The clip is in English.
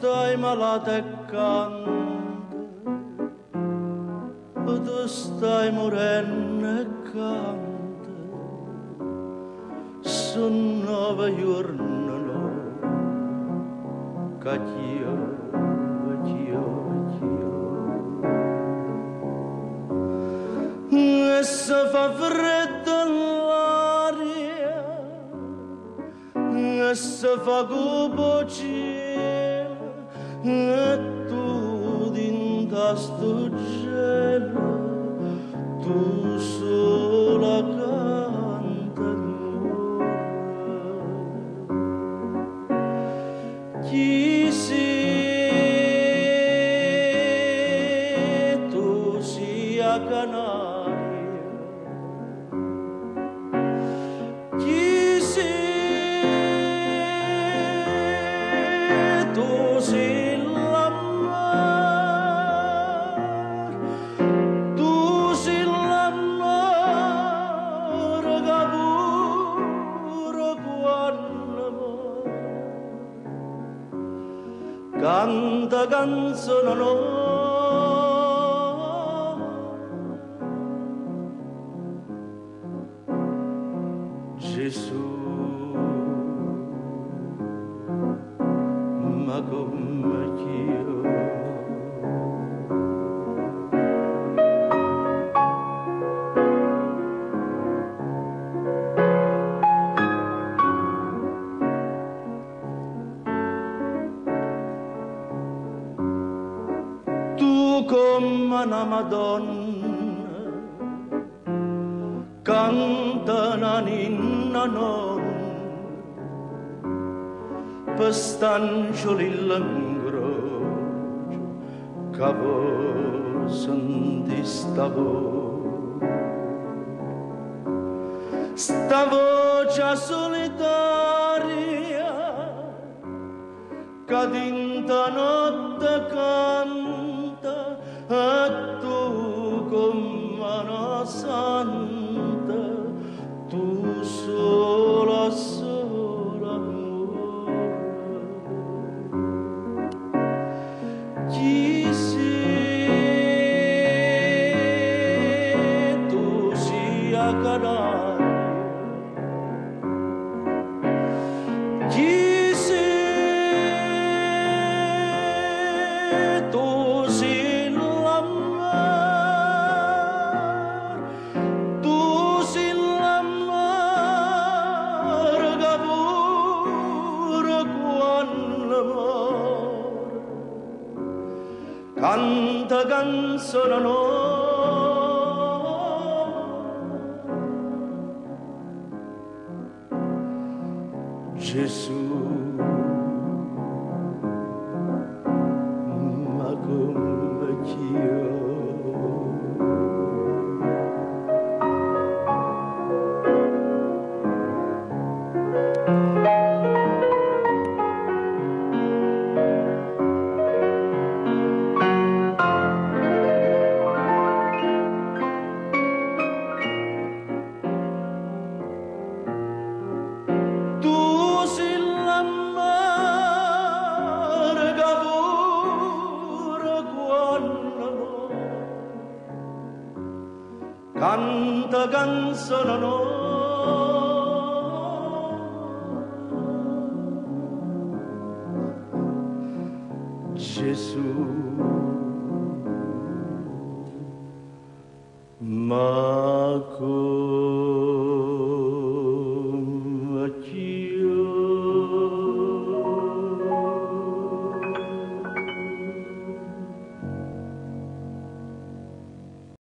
stai-mă de cante, tu stai morenne cante, sunt nova iurnelor, ca tio. Se fa fred în l'aria, se fa gobocie, tu din tastu gelo, tu sola canta d'amore. Chi sei tu sia canale, canta canzone no, Gesù, ma come chiedo. Come una Madonna canta una ninna nonna per stancioli l'angorgio che voi senti sta voce solitaria che dinta notte canta. E tu come una santa, tu sola, sola amore. Chi sei tu sia canaria, chi sei tu sia canta canzone no, Gesù, ma come chiedo. Canta canzone no, Gesù, ma come